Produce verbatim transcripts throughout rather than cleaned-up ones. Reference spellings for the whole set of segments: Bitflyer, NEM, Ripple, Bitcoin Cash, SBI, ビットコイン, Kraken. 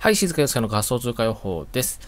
はい、静香よすかの仮想通貨予報です。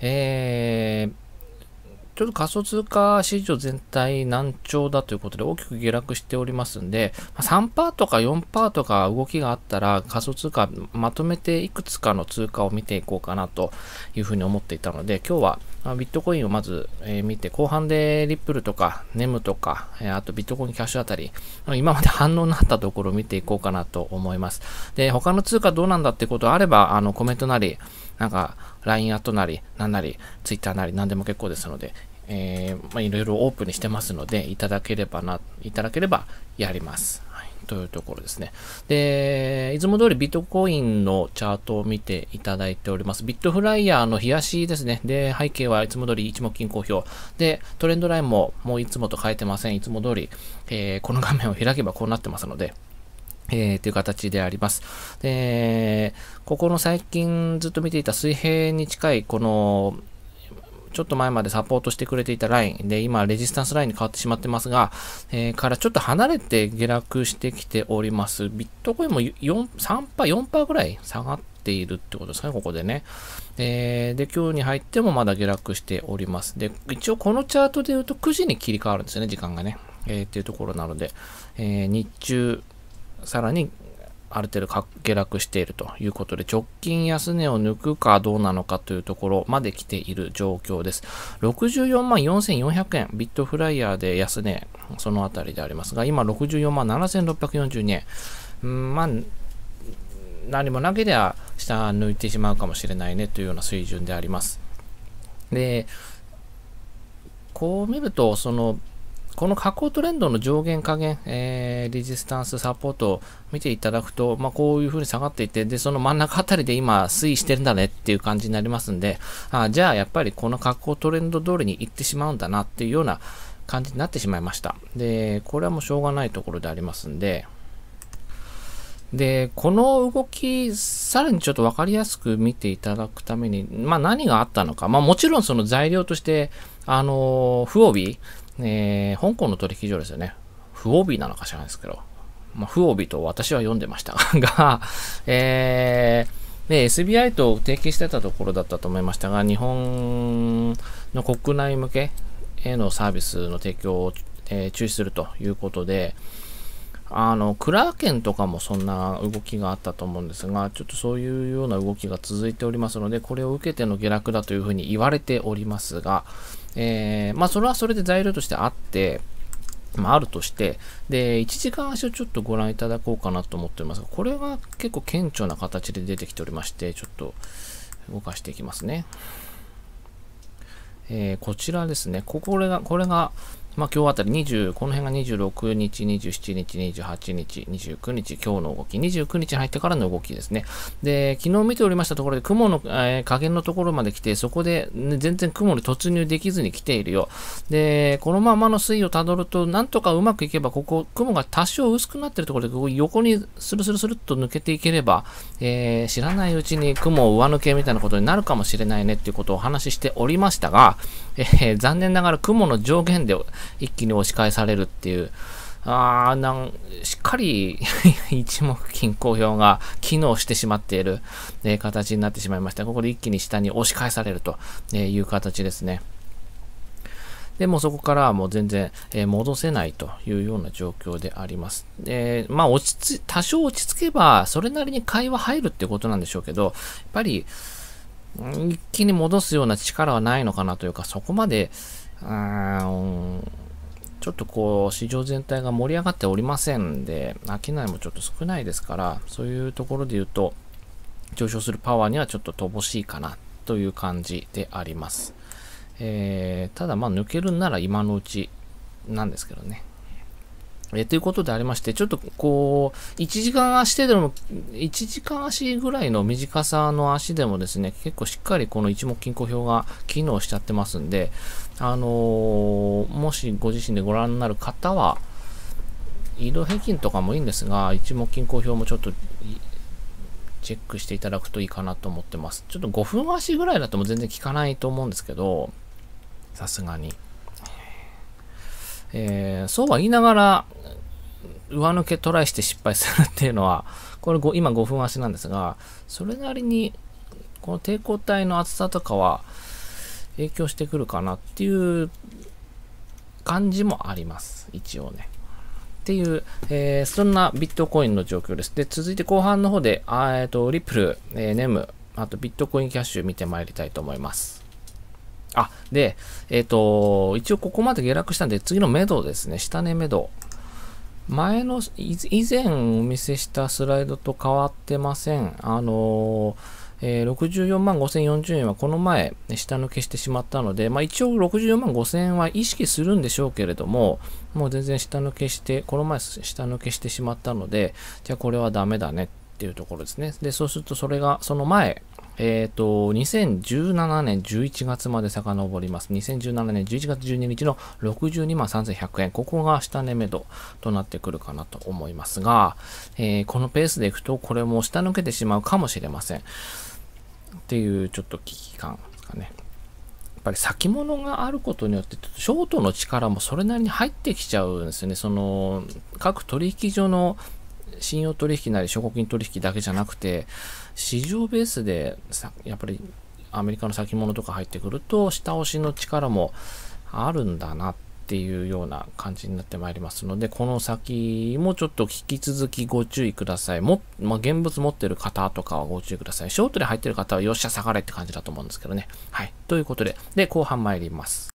えー、ちょっと仮想通貨市場全体軟調だということで大きく下落しておりますんで、さんパーセントとか よんパーセント とか動きがあったら仮想通貨まとめていくつかの通貨を見ていこうかなというふうに思っていたので、今日はビットコインをまず見て、後半でリップルとかネムとか、あとビットコインキャッシュあたり、今まで反応のあったところを見ていこうかなと思います。で、他の通貨どうなんだってことあれば、あのコメントなり、なんか ライン アットなり、なんなり、Twitter なり、なんでも結構ですので、えー、まあ、いろいろオープンにしてますので、いただければな、いただければやります。はい、というところですね。で、いつも通りビットコインのチャートを見ていただいております。ビットフライヤーの日足ですね。で、背景はいつも通り一目均衡表。で、トレンドラインももういつもと変えてません。いつも通り、えー、この画面を開けばこうなってますので、えー、という形であります。で、ここの最近ずっと見ていた水平に近い、この、ちょっと前までサポートしてくれていたラインで、今レジスタンスラインに変わってしまってますが、えー、からちょっと離れて下落してきております。ビットコインも よんパーセント、さんパーセント、よんパーセント ぐらい下がっているってことですかね、ここでね。えー、で、今日に入ってもまだ下落しております。で、一応このチャートで言うとくじに切り替わるんですよね、時間がね。えー、っていうところなので、えー、日中、さらに、ある程度下落しているということで、直近安値を抜くかどうなのかというところまで来ている状況です。ろくじゅうよんまんよんせんよんひゃくえん、ビットフライヤーで安値、そのあたりでありますが、今ろくじゅうよんまんななせんろっぴゃくよんじゅうにえん。うん、まあ、何もなければ下抜いてしまうかもしれないねというような水準であります。で、こう見ると、その、この下降トレンドの上限下限、えー、レジスタンスサポートを見ていただくと、まあ、こういう風に下がっていて、で、その真ん中あたりで今推移してるんだねっていう感じになりますんで、あ、じゃあやっぱりこの下降トレンド通りに行ってしまうんだなっていうような感じになってしまいました。で、これはもうしょうがないところでありますんで、で、この動き、さらにちょっとわかりやすく見ていただくために、まあ、何があったのか、まあ、もちろんその材料として、あの、不帯、えー、香港の取引所ですよね。不帯なのか知らないですけど、まあ、不帯と私は読んでましたが、えーね、エスビーアイ と提携してたところだったと思いましたが、日本の国内向けへのサービスの提供を、えー、中止するということで、あの、クラーケンとかもそんな動きがあったと思うんですが、ちょっとそういうような動きが続いておりますので、これを受けての下落だというふうに言われておりますが、えー、まあ、それはそれで材料としてあって、まあ、あるとして、で、いちじかん足をちょっとご覧いただこうかなと思っておりますが、これが結構顕著な形で出てきておりまして、ちょっと動かしていきますね。えー、こちらですね。これが、これが、まあ、今日あたりにじゅう、この辺がにじゅうろくにち、にじゅうしちにち、にじゅうはちにち、にじゅうくにち、今日の動き、にじゅうくにちに入ってからの動きですね。で、昨日見ておりましたところで、雲の、えー、下限のところまで来て、そこで、ね、全然雲に突入できずに来ているよ。で、このままの推移をたどると、なんとかうまくいけば、ここ、雲が多少薄くなっているところで、ここ横にスルスルスルっと抜けていければ、えー、知らないうちに雲を上抜けみたいなことになるかもしれないねっていうことをお話ししておりましたが、えー、残念ながら雲の上限で、一気に押し返されるっていう、あーなんしっかり一目均衡表が機能してしまっている、えー、形になってしまいました。ここで一気に下に押し返されるという形ですね。でもそこからはもう全然、えー、戻せないというような状況であります。えー、まあ落ち着、多少落ち着けばそれなりに買いは入るってことなんでしょうけど、やっぱり一気に戻すような力はないのかなというか、そこまであーちょっとこう市場全体が盛り上がっておりませんで、商いもちょっと少ないですから、そういうところで言うと上昇するパワーにはちょっと乏しいかなという感じであります。えー、ただまあ抜けるんなら今のうちなんですけどね。えー、ということでありまして、ちょっとこういちじかん足でもいちじかん足ぐらいの短さの足でもですね、結構しっかりこの一目均衡表が機能しちゃってますんで、あのー、もしご自身でご覧になる方は移動平均とかもいいんですが、一目均衡表もちょっとチェックしていただくといいかなと思ってます。ちょっとごふん足ぐらいだとも全然効かないと思うんですけど、さすがに、えー、そうは言いながら上抜けトライして失敗するっていうのは、これ今ごふん足なんですが、それなりにこの抵抗体の厚さとかは影響してくるかなっていう感じもあります。一応ね。っていう、えー、そんなビットコインの状況です。で、続いて後半の方で、あえっと、リップル、えー、ネム、あとビットコインキャッシュ見てまいりたいと思います。あ、で、えっと、一応ここまで下落したんで、次のメドですね。下値メド。前の、以前お見せしたスライドと変わってません。あのー、えー、ろくじゅうよんまんごせんよんじゅうえんはこの前、下抜けしてしまったので、まあ一応ろくじゅうよんまんごせんえんは意識するんでしょうけれども、もう全然下抜けして、この前下抜けしてしまったので、じゃあこれはダメだねっていうところですね。で、そうするとそれが、その前、えっと、にせんじゅうななねんじゅういちがつまで遡ります。にせんじゅうななねんじゅういちがつじゅうににちのろくじゅうにまんさんぜんひゃくえん。ここが下値目処となってくるかなと思いますが、えー、このペースでいくと、これも下抜けてしまうかもしれません。っていう、ちょっと危機感ですかね。やっぱり先物があることによって、ショートの力もそれなりに入ってきちゃうんですよね。その、各取引所の信用取引なり、証拠金取引だけじゃなくて、市場ベースでさ、やっぱりアメリカの先物とか入ってくると、下押しの力もあるんだなっていうような感じになってまいりますので、この先もちょっと引き続きご注意ください。も、まあ、現物持ってる方とかはご注意ください。ショートで入ってる方は、よっしゃ、下がれって感じだと思うんですけどね。はい。ということで、で、後半参ります。